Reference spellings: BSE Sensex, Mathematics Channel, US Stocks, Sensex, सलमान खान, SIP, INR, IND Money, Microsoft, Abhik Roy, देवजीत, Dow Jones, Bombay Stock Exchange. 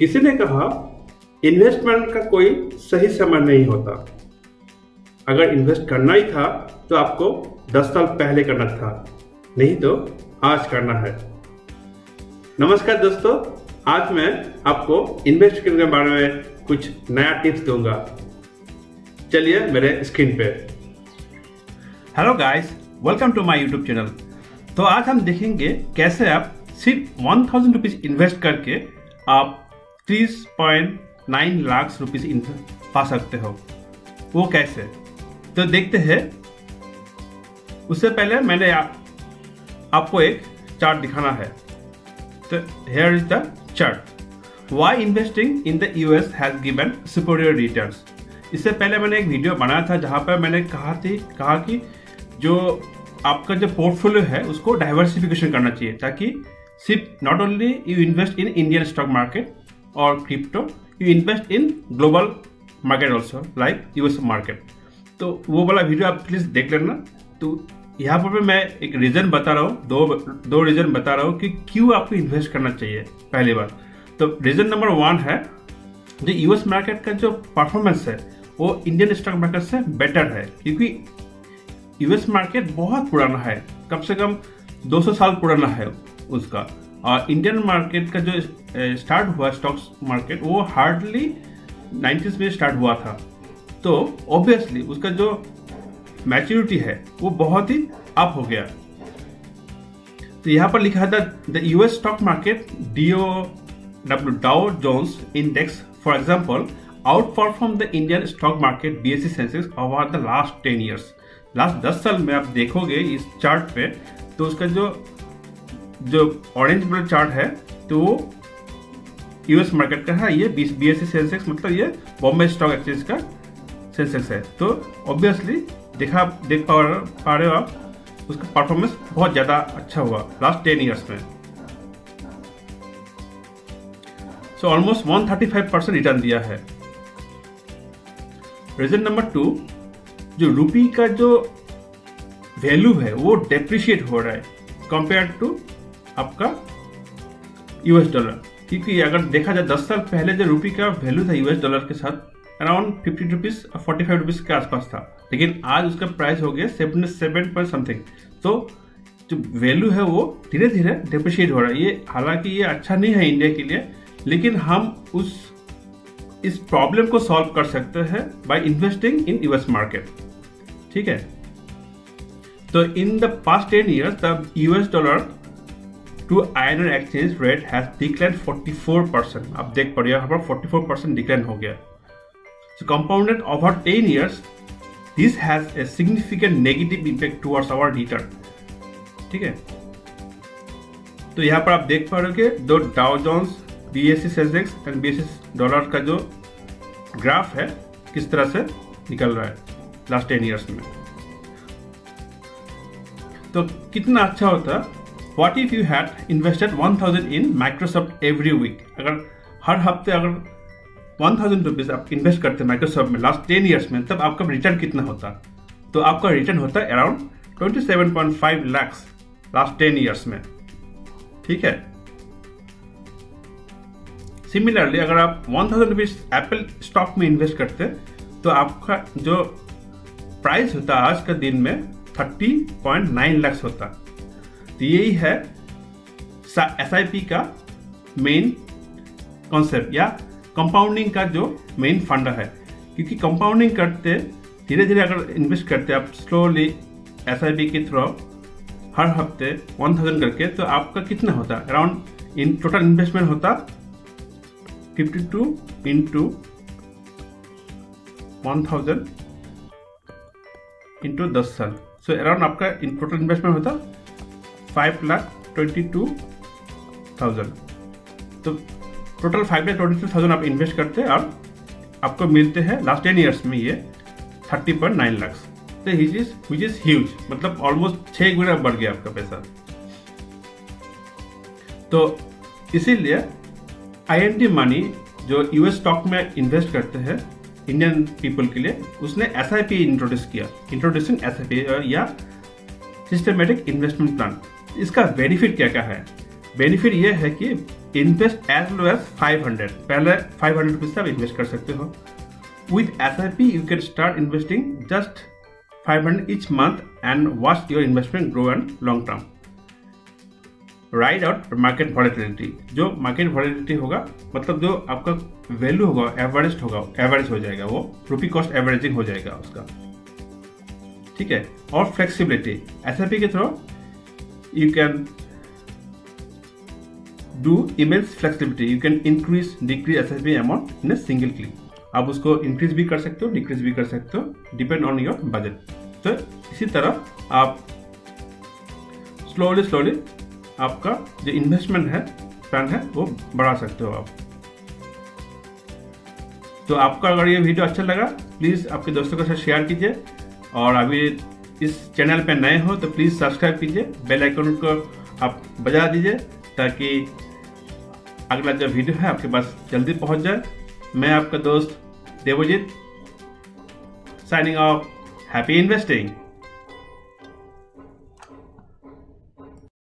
किसी ने कहा इन्वेस्टमेंट का कोई सही समय नहीं होता, अगर इन्वेस्ट करना ही था तो आपको 10 साल पहले करना था, नहीं तो आज करना है। नमस्कार दोस्तों, आज मैं आपको इन्वेस्ट करने के बारे में कुछ नया टिप्स दूंगा। चलिए मेरे स्क्रीन पे। Hello guys, welcome to my YouTube channel. तो आज हम देखेंगे कैसे आप सिर्फ 1000 रुपीज इन्वेस्ट करके आप 30.9 लाख रुपीज पा सकते हो। वो कैसे, तो देखते हैं। उससे पहले मैंने आपको एक चार्ट दिखाना है। तो here is the chart, why investing in the US has given superior returns. इससे पहले मैंने एक वीडियो बनाया था जहाँ पर मैंने कहा कि जो आपका जो पोर्टफोलियो है उसको डाइवर्सिफिकेशन करना चाहिए, ताकि सिर्फ not only you invest in Indian stock market और crypto, you invest in global market also like US market. तो वो वाला वीडियो आप प्लीज़ देख लेना। तो यहाँ पर मैं एक रीज़न बता रहा हूँ, दो रीज़न बता रहा हूँ कि क्यों आपको इन्वेस्ट करना चाहिए पहली बार। तो रीज़न नंबर 1 है जो यूएस मार्केट का जो परफॉर्मेंस है वो इंडियन स्टॉक मार्केट से बेटर है, क्योंकि यूएस मार्केट बहुत पुराना है, कम से कम 200 साल पुराना है उसका, और इंडियन मार्केट का जो स्टार्ट हुआ स्टॉक्स मार्केट वो हार्डली 90s में स्टार्ट हुआ था। तो ऑब्वियसली उसका जो मैच्योरिटी है वो बहुत ही अप हो गया। तो यहाँ पर लिखा था the US stock market Dow Jones index for example outperformed the Indian stock market BSE Sensex over the last 10 years. Last 10 साल में आप देखोगे इस चार्ट पे, तो उसका जो ऑरेंज कलर चार्ट है तो वो यूएस मार्केट का है, ये BSE Sensex मतलब ये बॉम्बे स्टॉक एक्सचेंज का सेंसेक्स है। तो ऑब्वियसली देख पा रहे हो आप, उसका परफॉर्मेंस बहुत ज़्यादा अच्छा हुआ लास्ट 10 ईयर्स में। सो ऑलमोस्ट 135% रिटर्न दिया है। रीजन नंबर 2, जो रुपी का जो वैल्यू है वो डेप्रिशिएट हो रहा है कंपेयर टू आपका यूएस डॉलर, क्योंकि अगर देखा जाए 10 साल पहले जो रुपी का वैल्यू था यूएस डॉलर के साथ अराउंड 45 रुपीज के आसपास था, लेकिन आज उसका प्राइस हो गया 77 पॉइंट समथिंग। तो जो वैल्यू है वो धीरे धीरे डेप्रिशिएट हो रहा है। ये हालांकि ये अच्छा नहीं है इंडिया के लिए, लेकिन हम इस प्रॉब्लम को सॉल्व कर सकते हैं by investing in US market, ठीक है। तो in the past 10 years the US dollar to INR exchange rate has decline 44%। आप देख पा रहे हो यहाँ पर 44% डिक्लाइन हो गया। So compounded over 10 years this has a significant negative impact towards our return, ठीक है। तो यहाँ पर आप देख पा रहे हो कि दो Dow Jones BSE Sensex and BSE dollar का जो ग्राफ है किस तरह से निकल रहा है लास्ट 10 ईयर्स में। तो कितना अच्छा होता what if you had invested 1000 in Microsoft every week. अगर हर हफ्ते अगर 1000 रुपीज आप इन्वेस्ट करते माइक्रोसॉफ्ट में लास्ट 10 ईयर्स में, तब आपका रिटर्न कितना होता। तो आपका रिटर्न होता है अराउंड 27.5 लाख लास्ट 10 ईयर्स में, ठीक है। सिमिलरली अगर आप 1000 रुपीज एप्पल स्टॉक में इन्वेस्ट करते तो आपका जो प्राइस होता आज का दिन में 30.9 लाख होता। तो यही है SIP का मेन कॉन्सेप्ट या कंपाउंडिंग का जो मेन फंडा है, क्योंकि कंपाउंडिंग करते धीरे धीरे अगर इन्वेस्ट करते आप स्लोली SIP के थ्रू हर हफ्ते 1000 करके, तो आपका कितना होता अराउंड इन टोटल इन्वेस्टमेंट होता 52 into 1000 into 10 साल। सो अराउंड आपका इन टोटल इन्वेस्टमेंट होता 5,22,000। तो टोटल 5,22,000 आप इन्वेस्ट करते हैं और आपको मिलते हैं लास्ट 10 ईयर्स में ये 30.9 लाख। तो विच इज ह्यूज, मतलब ऑलमोस्ट 6 गुना बढ़ गया आपका पैसा। तो इसीलिए I and Money जो यूएस स्टॉक में इन्वेस्ट करते हैं इंडियन पीपल के लिए, उसने SIP इंट्रोड्यूस किया, इंट्रोड्यूसिंग SIP या सिस्टमेटिक इन्वेस्टमेंट प्लान। इसका बेनिफिट क्या क्या है? बेनिफिट यह है कि इन्वेस्ट एज लो एज 500, पहले 500 रुपीज से आप इन्वेस्ट कर सकते हो। With SIP you can start investing just 500 each month and watch your investment grow and long term. Ride out market volatility. जो market volatility होगा मतलब जो आपका वैल्यू होगा एवरेज हो जाएगा, वो रुपी कॉस्ट एवरेजिंग हो जाएगा उसका, ठीक है। और फ्लेक्सिबिलिटी SIP के through you can do immense flexibility, you can increase decrease SIP amount in a single click. आप उसको इंक्रीज भी कर सकते हो, डिक्रीज भी कर सकते हो, डिपेंड ऑन योर बजट। तो इसी तरह आप स्लोली स्लोली आपका जो इन्वेस्टमेंट है प्लान है वो बढ़ा सकते हो आप। तो आपका अगर ये वीडियो अच्छा लगा प्लीज़ आपके दोस्तों के साथ शेयर कीजिए, और अभी इस चैनल पर नए हो तो प्लीज़ सब्सक्राइब कीजिए, बेल आइकन को आप बजा दीजिए ताकि अगला जो वीडियो है आपके पास जल्दी पहुँच जाए। मैं आपका दोस्त देवजीत signing off. Happy investing.